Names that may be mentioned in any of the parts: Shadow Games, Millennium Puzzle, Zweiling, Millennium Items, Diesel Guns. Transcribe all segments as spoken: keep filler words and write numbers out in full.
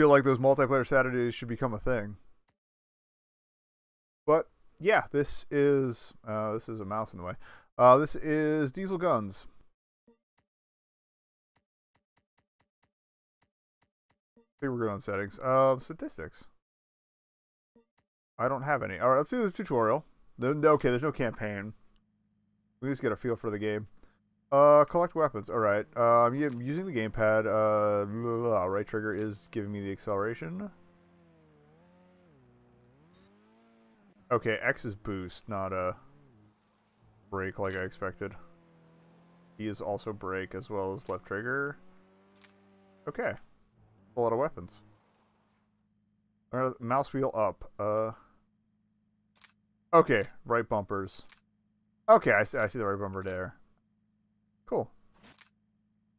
feel like those multiplayer Saturdays should become a thing. But yeah, this is uh, this is a mouse in the way. Uh, this is Diesel Guns. I think we're good on settings. Uh, statistics. I don't have any. All right, let's do the tutorial. Okay, there's no campaign. We just get a feel for the game. Uh, collect weapons. All right. Uh, I'm using the gamepad. Uh, blah, blah. Right trigger is giving me the acceleration. Okay, X is boost, not a brake like I expected. E is also brake as well as left trigger. Okay, a lot of weapons. All right, mouse wheel up. Uh. Okay, right bumpers. Okay, I see, I see the right bumper there. Cool.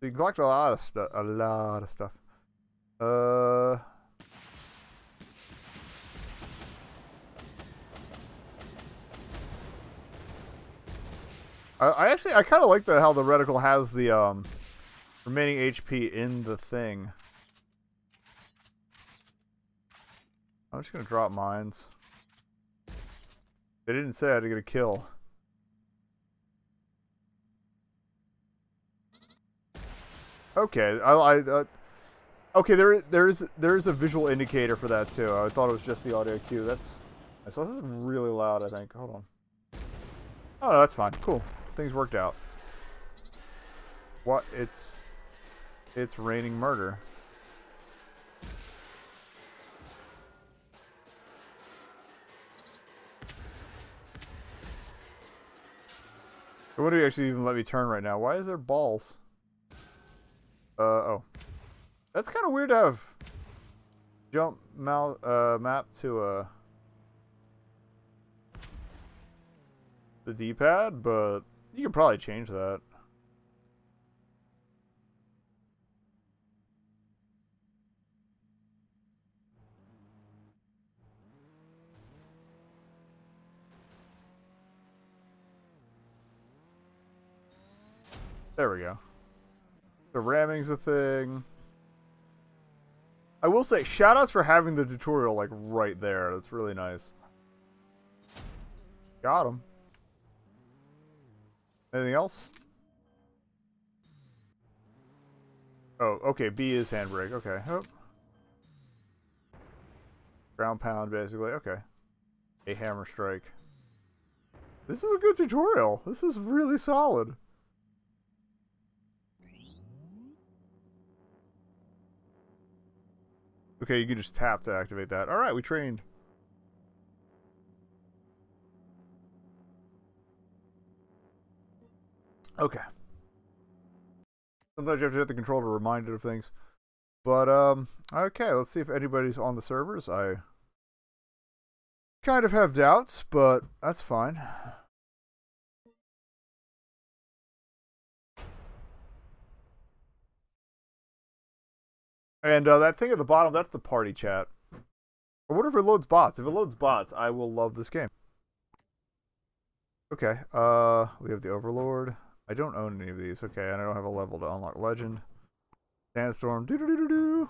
So you can collect a lot of stuff. A lot of stuff. Uh. I, I actually I kind of like the how the reticle has the um remaining H P in the thing. I'm just gonna drop mines. They didn't say I had to get a kill. Okay, I, I uh, okay. There, there is, there is a visual indicator for that too. I thought it was just the audio cue. That's, so this is really loud. I think. Hold on. Oh, no, that's fine. Cool. Things worked out. What? It's, it's raining murder. What do you actually even let me turn right now? Why is there balls? Uh, oh, that's kind of weird to have jump mount, uh, map to uh, the D-pad, but you could probably change that. There we go. The ramming's a thing. I will say, shoutouts for having the tutorial like right there. That's really nice. Got him. Anything else? Oh, okay. B is handbrake. Okay. Oh. Ground pound, basically. Okay. A hammer strike. This is a good tutorial. This is really solid. Okay, you can just tap to activate that. All right, we trained. Okay. Sometimes you have to hit the control to remind it of things. But, um, okay, let's see if anybody's on the servers. I kind of have doubts, but that's fine. And uh, that thing at the bottom, that's the party chat. I wonder if it loads bots. If it loads bots, I will love this game. Okay, uh, we have the Overlord. I don't own any of these, okay, and I don't have a level to unlock Legend. Sandstorm, doo-doo-doo-doo-doo.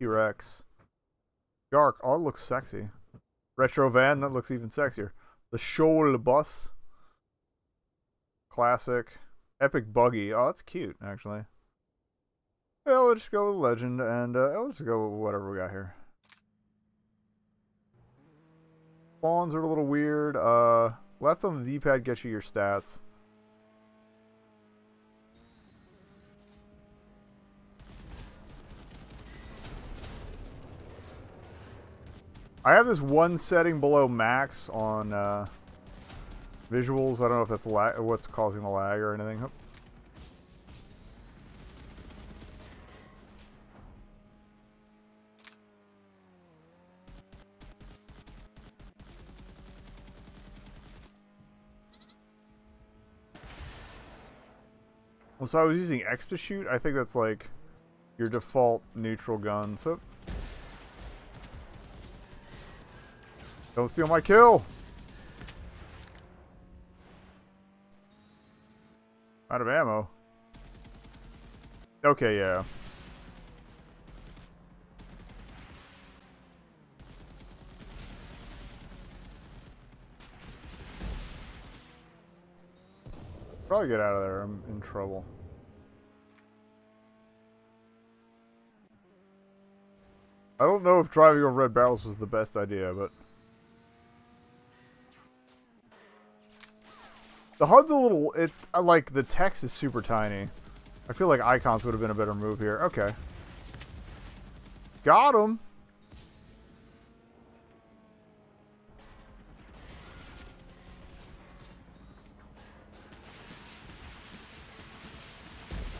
T-Rex. Gark, oh, it looks sexy. Retro Van, that looks even sexier. The Shoal Bus. Classic. Epic Buggy, oh, that's cute, actually. Well, we'll just go with Legend, and uh, we'll just go with whatever we got here. Spawns are a little weird. Uh, left on the D-pad gets you your stats. I have this one setting below max on uh, visuals. I don't know if that's la what's causing the lag or anything. Oh. Well, so I was using X to shoot. I think that's like your default neutral gun. So don't steal my kill. Out of ammo. Okay, yeah. Probably get out of there. I'm in trouble. I don't know if driving over red barrels was the best idea, but... The H U D's a little... It, I like, the text is super tiny. I feel like icons would have been a better move here. Okay. Got him!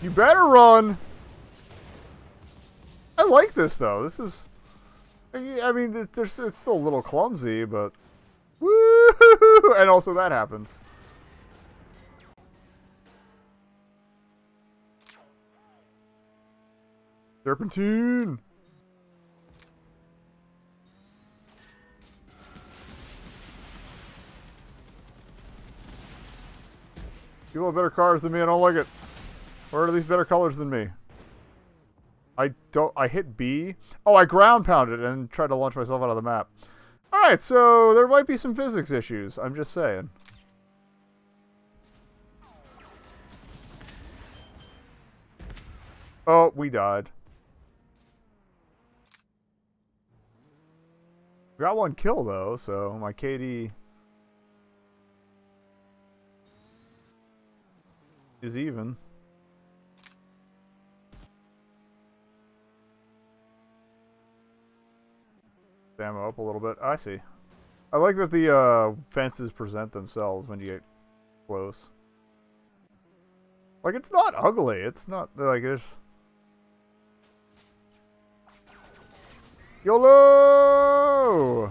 You better run! I like this, though. This is... I mean, it's still a little clumsy, but... Woo-hoo-hoo! And also that happens. Serpentine! People have better cars than me, I don't like it. Or are these better colors than me? I don't... I hit B. Oh, I ground pounded and tried to launch myself out of the map. Alright, so there might be some physics issues. I'm just saying. Oh, we died. Got one kill, though, so my K D is even. Ammo up a little bit. I see. I like that the uh, fences present themselves when you get close. Like, it's not ugly. It's not, like, it's... YOLO!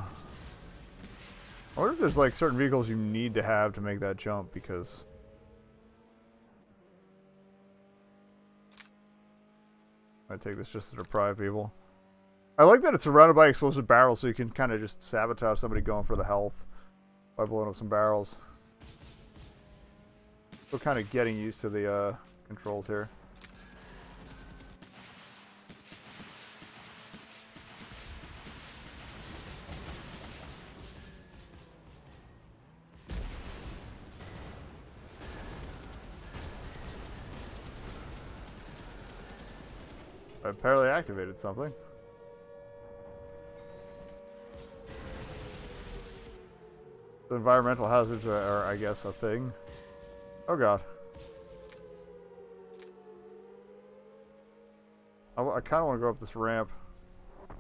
I wonder if there's, like, certain vehicles you need to have to make that jump, because... I take this just to deprive people. I like that it's surrounded by explosive barrels, so you can kind of just sabotage somebody going for the health by blowing up some barrels. Still kind of getting used to the uh, controls here. I apparently activated something. The environmental hazards are, are, I guess, a thing. Oh, God. I, I kind of want to go up this ramp. I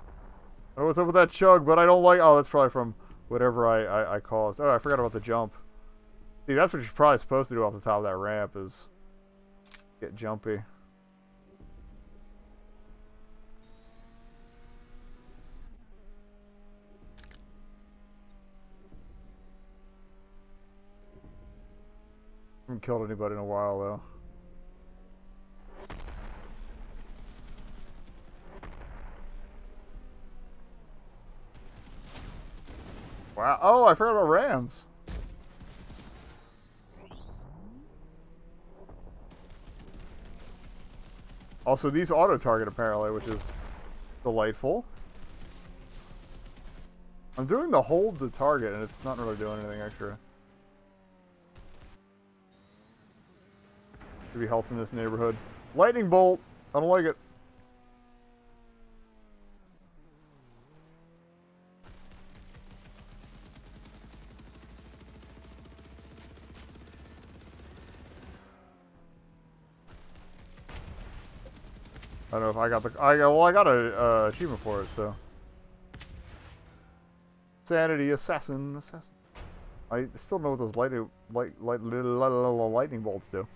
don't know what's up with that chug, but I don't like... Oh, that's probably from whatever I, I, I caused. Oh, I forgot about the jump. See, that's what you're probably supposed to do off the top of that ramp is get jumpy. I haven't killed anybody in a while, though. Wow. Oh, I forgot about Rams. Also, these auto-target, apparently, which is delightful. I'm doing the hold to target, and it's not really doing anything extra. To be health in this neighborhood. Lightning bolt! I don't like it. I don't know if I got the... I got, well, I got an uh, achievement for it, so... Sanity assassin. assassin. I still know what those lightning, light, light, light, light, lightning bolts do.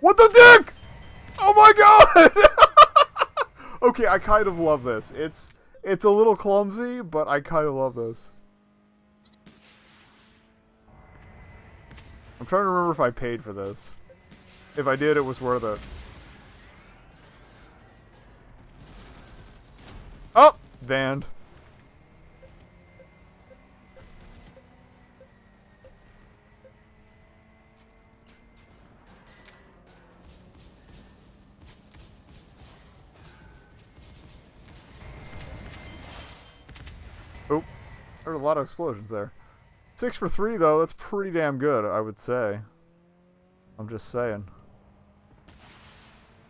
What the dick?! Oh my god! Okay, I kind of love this. It's it's a little clumsy, but I kind of love this. I'm trying to remember if I paid for this. If I did, it was worth it. Oh! Vanned. There's a lot of explosions there. Six for three, though. That's pretty damn good, I would say. I'm just saying.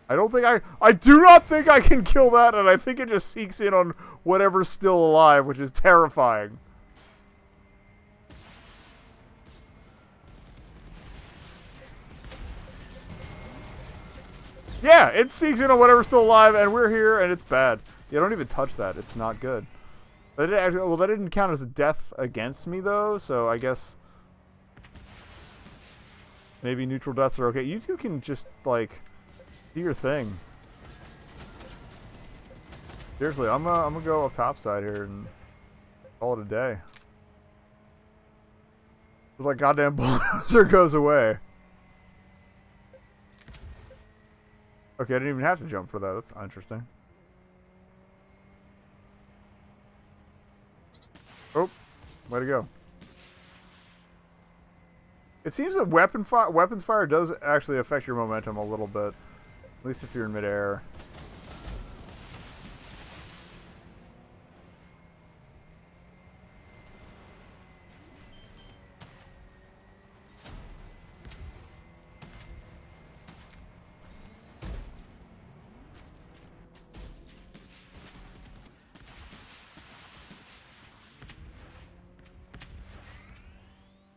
I don't think I... I do not think I can kill that, and I think it just sneaks in on whatever's still alive, which is terrifying. Yeah, it sneaks in on whatever's still alive, and we're here, and it's bad. Yeah, don't even touch that. It's not good. That didn't actually, well, that didn't count as a death against me, though, so I guess... Maybe neutral deaths are okay. You two can just, like... Do your thing. Seriously, I'm uh, I'm gonna go up topside here and call it a day. It's like goddamn bulldozer goes away. Okay, I didn't even have to jump for that. That's interesting. Oh, way to go. It seems that weapon fi weapons fire does actually affect your momentum a little bit. At least if you're in midair.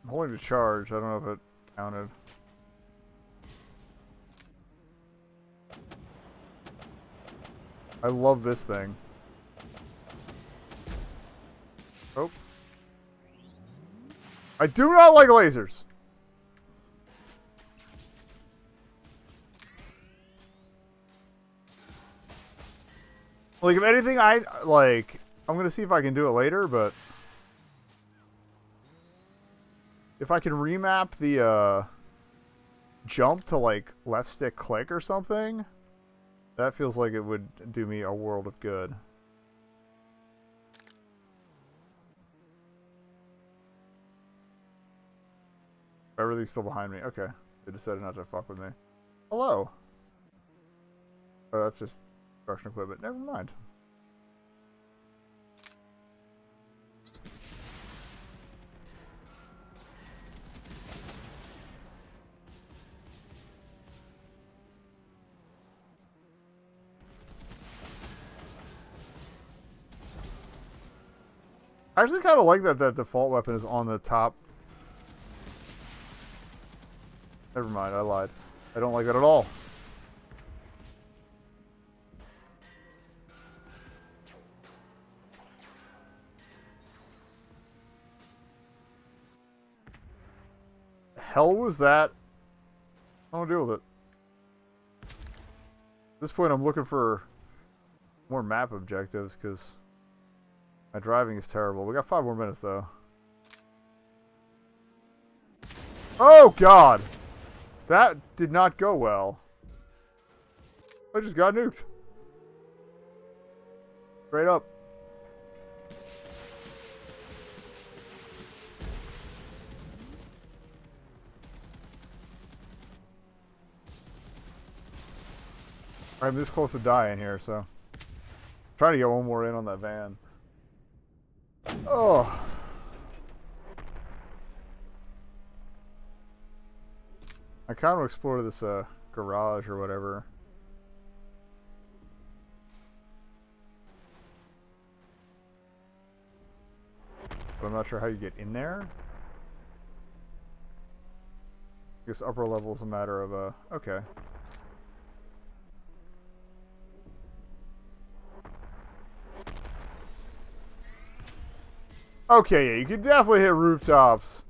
I'm holding the charge. I don't know if it counted. I love this thing. Oh. I do not like lasers. Like, if anything, I, like, I'm going to see if I can do it later, but... If I can remap the, uh... jump to, like, left stick click or something... That feels like it would do me a world of good. Everything's still behind me. Okay. They decided not to fuck with me. Hello. Oh, that's just construction equipment. Never mind. I actually kind of like that that default weapon is on the top. Never mind, I lied. I don't like that at all. The hell was that? I don't deal with it. At this point, I'm looking for more map objectives because... My driving is terrible. We got five more minutes, though. Oh, God! That did not go well. I just got nuked. Straight up. I'm this close to dying here, so... I'm trying to get one more in on that van. Oh. I kind of want to explore this uh, garage or whatever. But I'm not sure how you get in there. I guess upper level is a matter of uh, okay. Okay, yeah, you can definitely hit rooftops.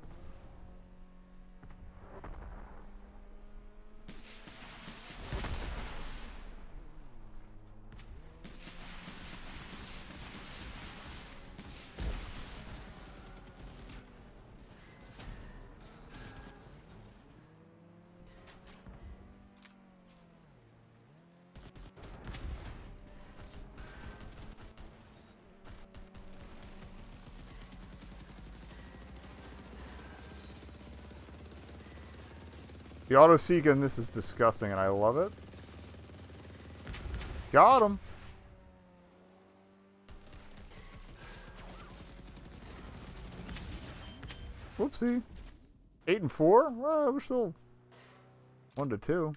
The auto-seek in this is disgusting, and I love it. Got him! Whoopsie. eight and four? Well, we're still One to two.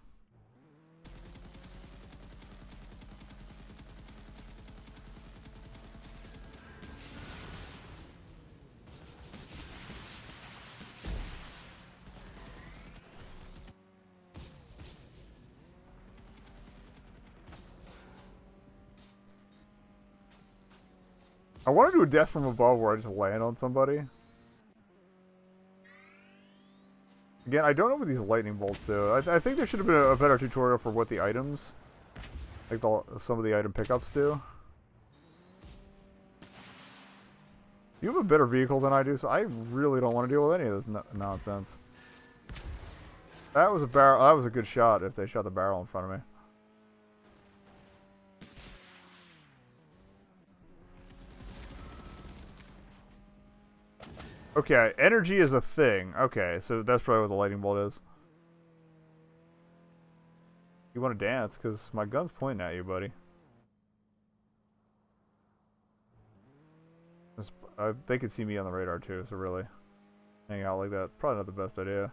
I want to do a death from above where I just land on somebody. Again, I don't know what these lightning bolts do. I, th I think there should have been a better tutorial for what the items, like the, some of the item pickups do. You have a better vehicle than I do, so I really don't want to deal with any of this no nonsense. That was a barrel. That was a good shot if they shot the barrel in front of me. Okay, energy is a thing. Okay, so that's probably what the lightning bolt is. You want to dance, because my gun's pointing at you, buddy. Uh, they could see me on the radar, too, so really. Hang out like that. Probably not the best idea.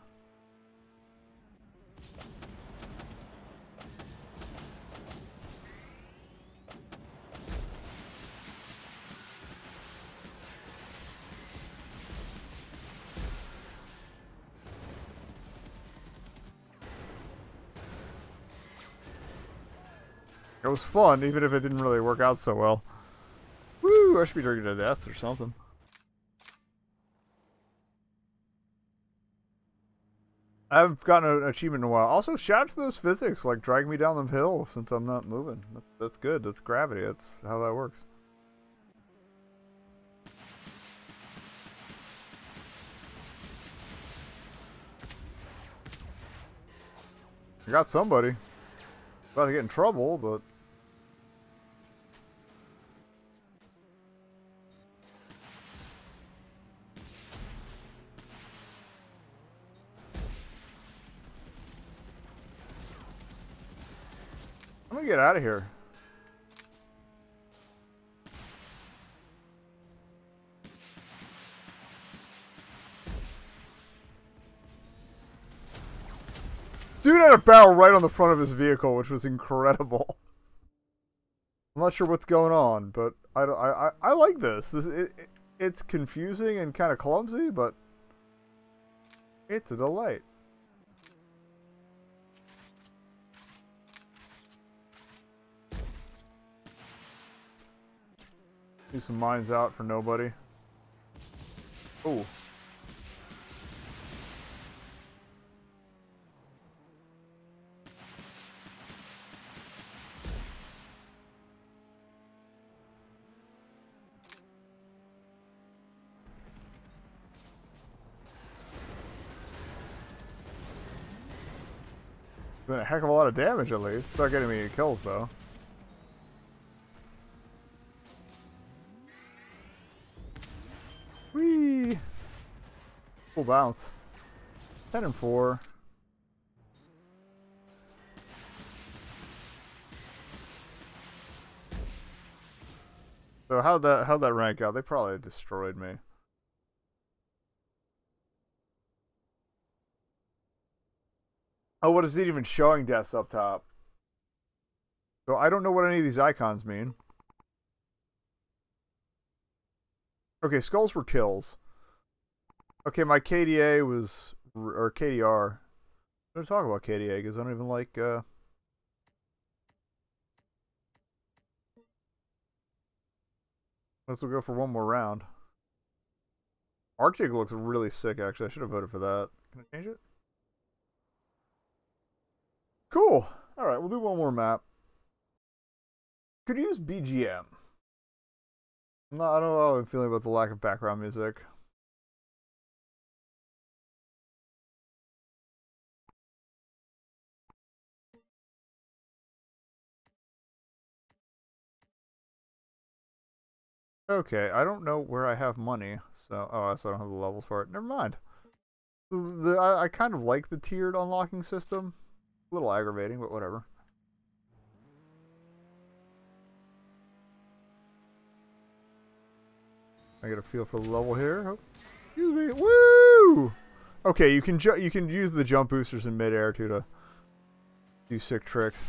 It was fun, even if it didn't really work out so well. Woo! I should be drinking to death or something. I haven't gotten an achievement in a while. Also, shout out to those physics, like dragging me down the hill since I'm not moving. That's good. That's gravity. That's how that works. I got somebody. About to get in trouble, but... I'm gonna get out of here. Dude had a barrel right on the front of his vehicle, which was incredible. I'm not sure what's going on, but I, I, I, I like this. This it, it, it's confusing and kind of clumsy, but it's a delight. Do some mines out for nobody. Oh. Been a heck of a lot of damage at least. It's not getting me any kills though. Whee! Full bounce. ten and four. So how'd that how'd that rank out? They probably destroyed me. Oh, what is it even showing deaths up top? So I don't know what any of these icons mean. Okay, skulls were kills. Okay, my K D A was... or K D R. I'm going to talk about K D A because I don't even like... Uh... Let's we'll go for one more round. Arctic looks really sick, actually. I should have voted for that. Can I change it? Cool. All right, we'll do one more map. Could use B G M. No, I don't know how I'm feeling about the lack of background music. Okay, I don't know where I have money, so oh, so I don't have the levels for it. Never mind. The, I, I kind of like the tiered unlocking system. A little aggravating, but whatever. I got a feel for the level here. Oh, excuse me. Woo! Okay, you can ju you can use the jump boosters in midair too to do sick tricks.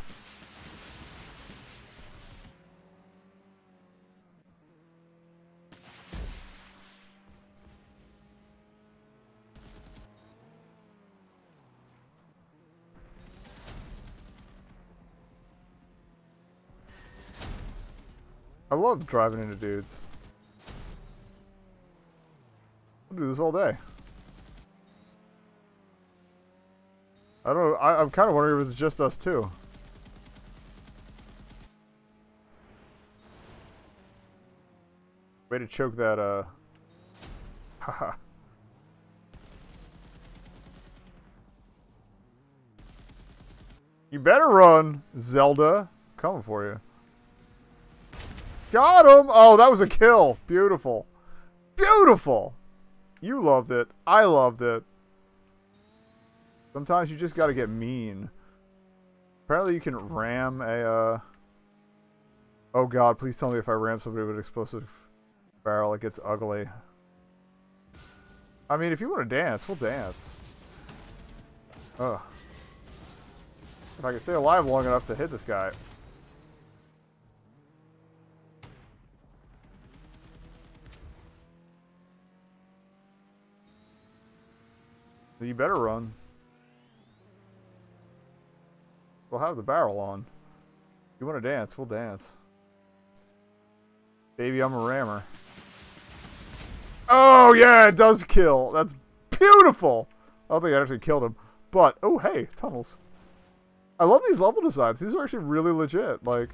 I love driving into dudes. I'll do this all day. I don't. I, I'm kind of wondering if it's just us too. Way to choke that. Uh. Haha. You better run, Zelda. I'm coming for you. Got him! Oh, that was a kill. Beautiful. Beautiful! You loved it. I loved it. Sometimes you just gotta get mean. Apparently you can ram a, uh... oh god, please tell me if I ram somebody with an explosive barrel, it gets ugly. I mean, if you want to dance, we'll dance. Ugh. If I could stay alive long enough to hit this guy. You better run. We'll have the barrel on. If you want to dance, we'll dance. Baby, I'm a rammer. Oh, yeah, it does kill. That's beautiful. I don't think I actually killed him. But, oh, hey, tunnels. I love these level designs. These are actually really legit. Like...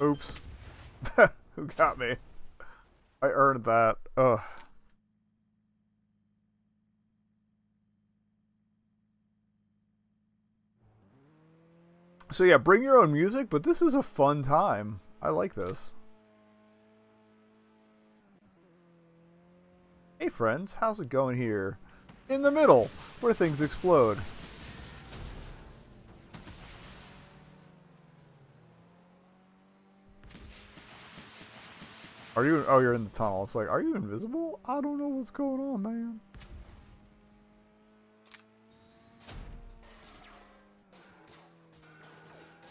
oops. Who got me? I earned that. Ugh. So yeah, bring your own music, but this is a fun time. I like this. Hey friends, how's it going here? In the middle, where things explode. Are you? Oh, you're in the tunnel. It's like, are you invisible? I don't know what's going on, man.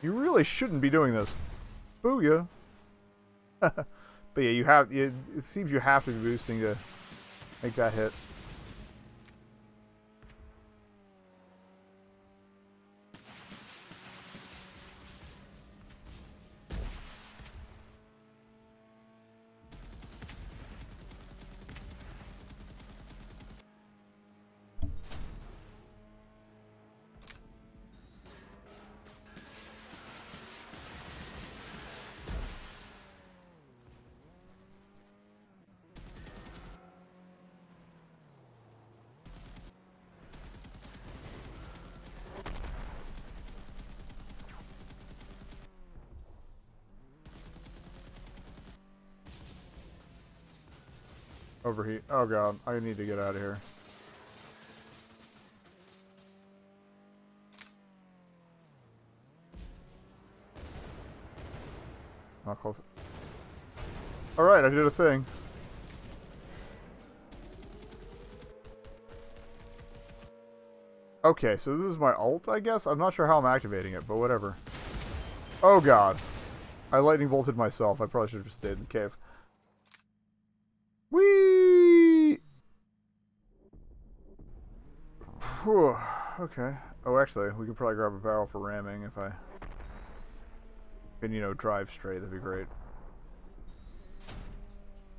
You really shouldn't be doing this. Booyah. But yeah, you have. It, it seems you have to be boosting to make that hit. Overheat. Oh god, I need to get out of here. Not close. Alright, I did a thing. Okay, so this is my ult, I guess? I'm not sure how I'm activating it, but whatever. Oh god. I lightning bolted myself. I probably should have just stayed in the cave. Whew. Okay. Oh, actually, we could probably grab a barrel for ramming if I can, you know, drive straight. That'd be great.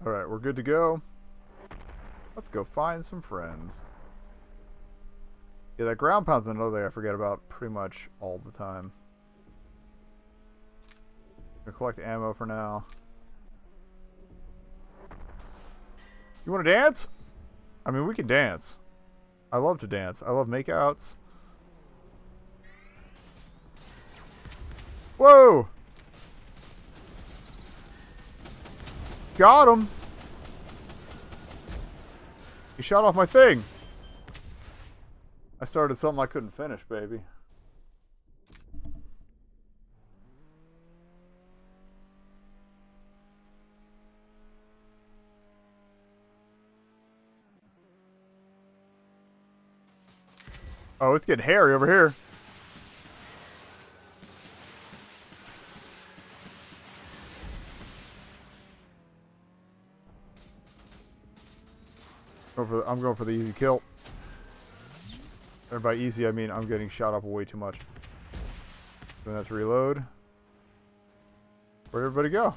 Alright, we're good to go. Let's go find some friends. Yeah, that ground pound's another thing I forget about pretty much all the time. Gonna collect ammo for now. You wanna dance? I mean, we can dance. I love to dance. I love makeouts. Whoa! Got him! He shot off my thing! I started something I couldn't finish, baby. Oh, it's getting hairy over here. Go for the, I'm going for the easy kill. And by easy, I mean I'm getting shot up way too much. So that's reload. Where'd everybody go?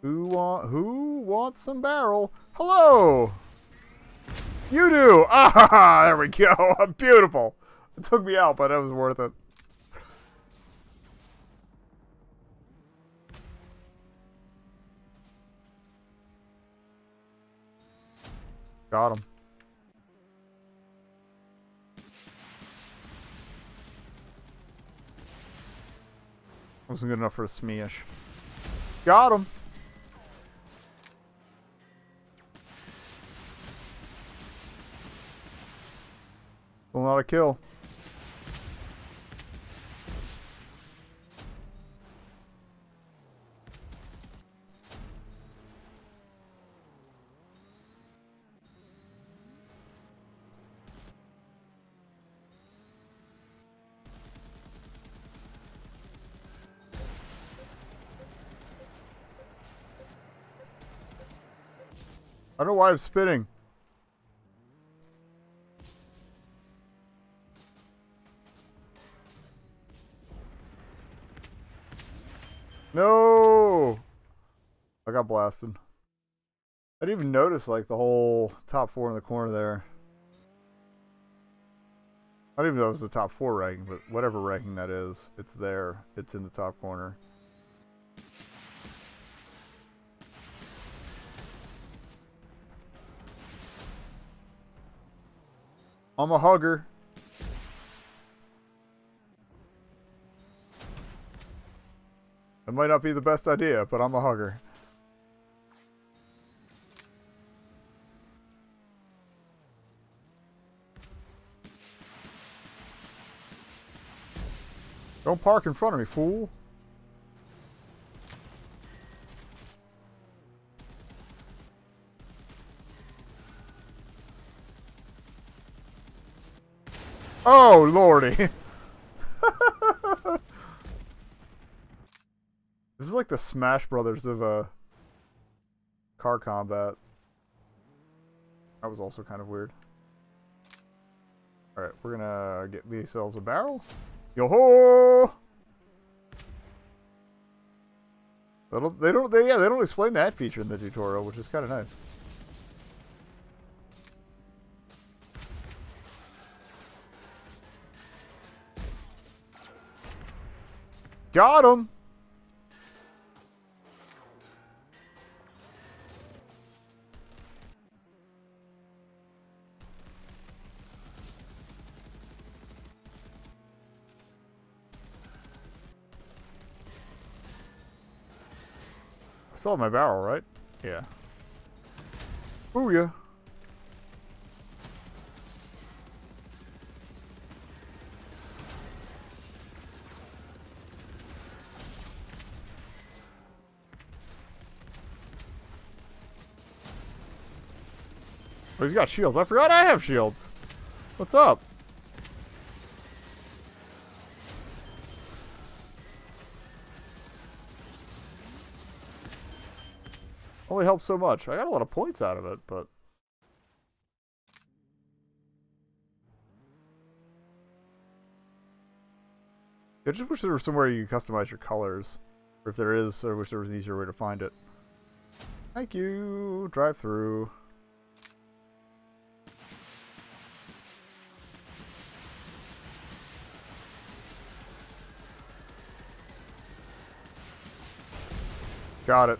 Who want? Who wants some barrel? Hello. You do. Ah, there we go. Beautiful. It took me out, but it was worth it. Got him. Wasn't good enough for a smash. Got him. Still not a kill. I don't know why I'm spinning. No! I got blasted. I didn't even notice like the whole top four in the corner there. I didn't even know it was the top four ranking, but whatever ranking that is, it's there. It's in the top corner. I'm a hugger. It might not be the best idea, but I'm a hugger. Don't park in front of me, fool. Oh, lordy. This is like the Smash Brothers of uh, car combat. That was also kind of weird. Alright, we're gonna get ourselves a barrel. Yo-ho! They don't, they, yeah, they don't explain that feature in the tutorial, which is kind of nice. Got him! I still have my barrel, right? Yeah. Booyah! Oh, he's got shields. I forgot I have shields. What's up? Only helps so much. I got a lot of points out of it, but... I just wish there was somewhere you could customize your colors. Or if there is, I wish there was an easier way to find it. Thank you. Drive through. Got it.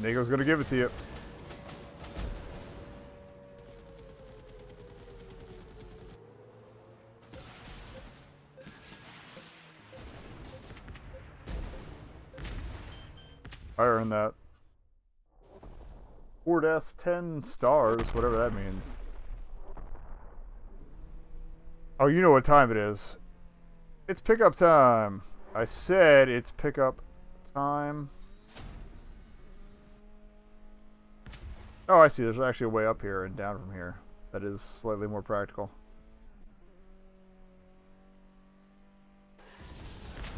Nago's gonna give it to you. I earned that. Four deaths, ten stars, whatever that means. Oh, you know what time it is. It's pickup time. I said it's pickup time. Oh, I see. There's actually a way up here and down from here. That is slightly more practical.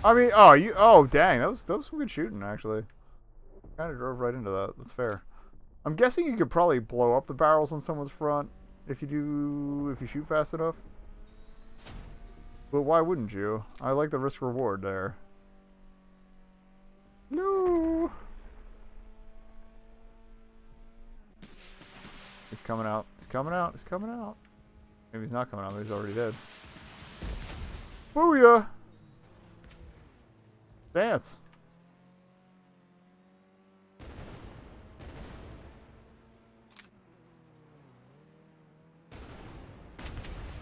I mean, oh, you, oh, dang, that was, that was some good shooting, actually. Kind of drove right into that. That's fair. I'm guessing you could probably blow up the barrels on someone's front if you do, if you shoot fast enough. But why wouldn't you? I like the risk reward there. No. He's coming out. He's coming out. He's coming out. Maybe he's not coming out. Maybe he's already dead. Booyah! Dance.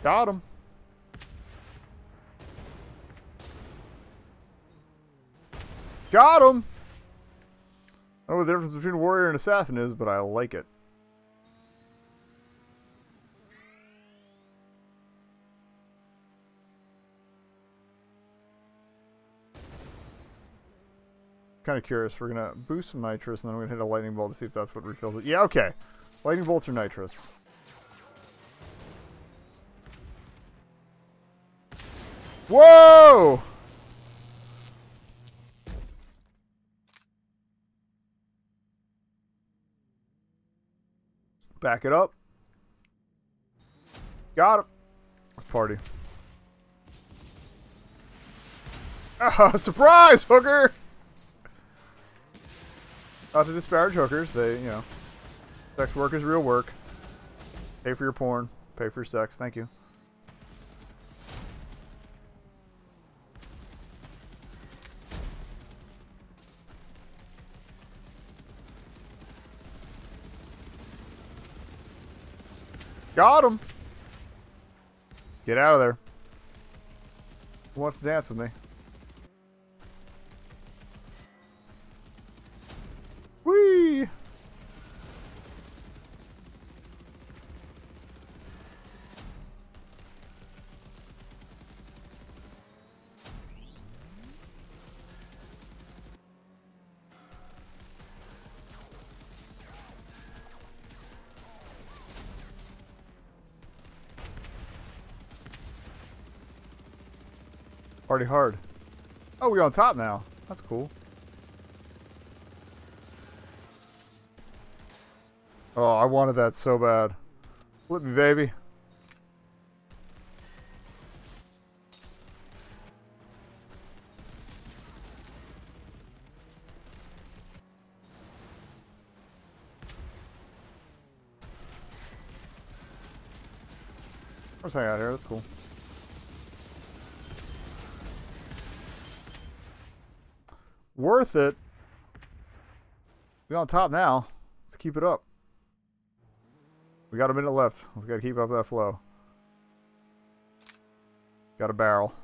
Got him. Got him. I don't know what the difference between warrior and assassin is, but I like it. Kind of curious. We're gonna boost some nitrous, and then we're gonna hit a lightning bolt to see if that's what refills it. Yeah, okay. Lightning bolts or nitrous. Whoa! Back it up. Got him. Let's party. Ah, surprise, hooker! Not to disparage hookers, they, you know, sex work is real work. Pay for your porn, pay for your sex, thank you. Got him! Get out of there. Who wants to dance with me? Party hard. Oh, we're on top now. That's cool. Oh, I wanted that so bad. Flip me, baby. Let's hang out here. That's cool. Worth it. We're on top now. Let's keep it up. We got a minute left. We've got to keep up that flow. Got a barrel.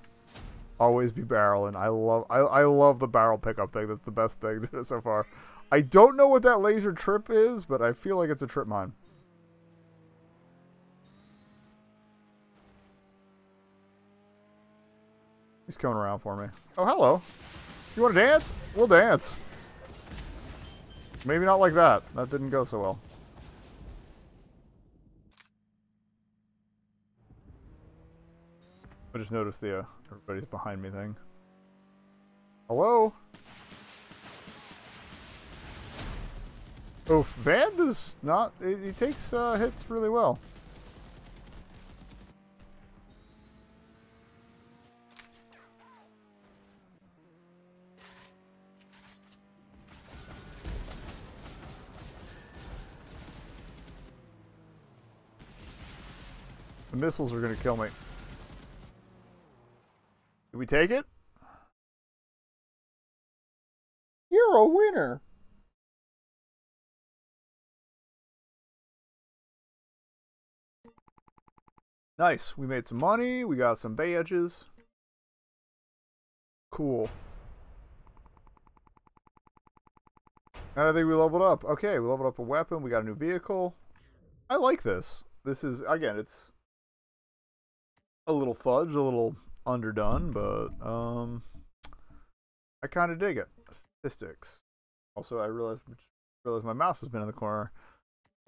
Always be barreling. I love I, I love the barrel pickup thing. That's the best thing so far. I don't know what that laser trip is, but I feel like it's a trip mine. He's coming around for me. Oh, hello. You want to dance? We'll dance. Maybe not like that. That didn't go so well. I just noticed the uh, everybody's behind me thing. Hello? Oof. Van does not... He takes uh, hits really well. Missiles are going to kill me. Did we take it? You're a winner. Nice. We made some money. We got some badges. Cool. And I think we leveled up. Okay, we leveled up a weapon. We got a new vehicle. I like this. This is, again, it's... a little fudge, a little underdone, but um, I kind of dig it. statistics. Also, I realized, realized my mouse has been in the corner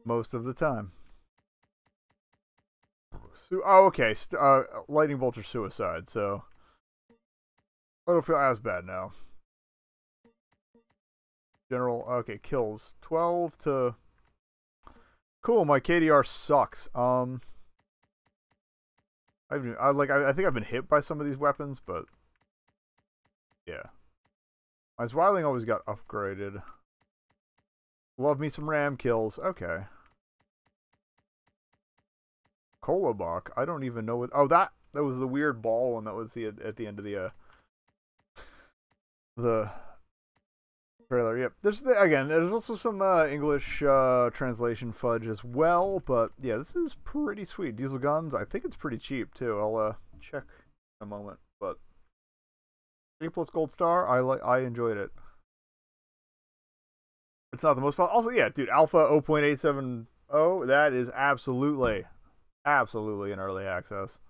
most of the time. So, oh, okay. Uh, lightning bolts are suicide, so I don't feel as bad now. General, okay, kills twelve to. Cool, my K D R sucks. Um, I've I like I, I think I've been hit by some of these weapons, but yeah, my Zweiling always got upgraded. Love me some ram kills. Okay. Kolobach, I don't even know what. Oh, that that was the weird ball one that was the at the end of the uh, the trailer. Yep. There's the, again. There's also some uh, English uh, translation fudge as well. But yeah, this is pretty sweet. Diesel Guns. I think it's pretty cheap too. I'll uh, check in a moment. But A plus Gold Star. I like. I enjoyed it. It's not the most popular. Also, yeah, dude. Alpha zero point eight seven zero. That is absolutely. Absolutely in early access.